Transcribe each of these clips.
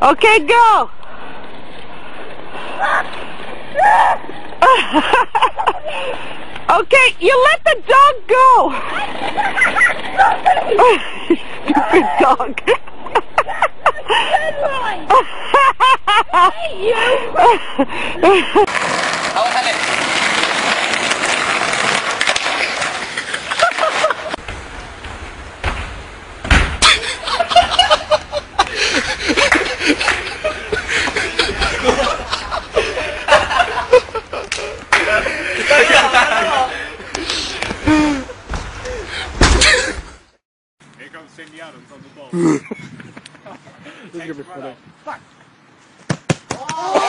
Okay, go. Okay, you let the dog go. Stupid dog. I'll have it. Here comes Cindy Adams on the ball. This is gonna be funny. Fuck! Oh!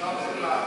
Kolla!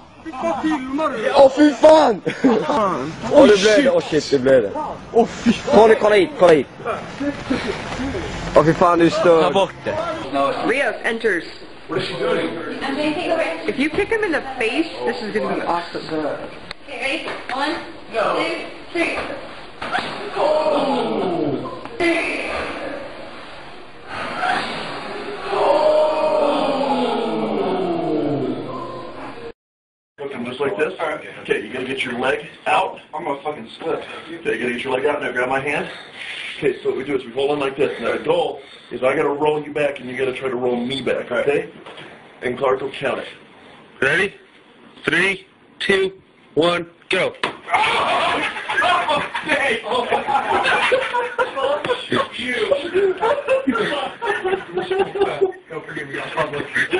Vilka filmar du? Åh fy fan! Åh det blev det, åh shit det blev det. Åh fy fan! Kolla hit, kolla hit. Åh fy fan du stör. Ta bort det. Leo enters. What is she doing? If you kick him in the face, this is gonna be awesome. Okay, ready? One, two, three. Oh! Three. Just like this. Okay, you gotta get your leg out. I'm gonna fucking slip. Okay, you gotta get your leg out. Now grab my hand. Okay, so what we do is we hold on like this. Now the goal is I gotta roll you back and you gotta try to roll me back, okay? And Clark will count it. Ready? 3, 2, 1, go. Don't forgive me, I'll publish you.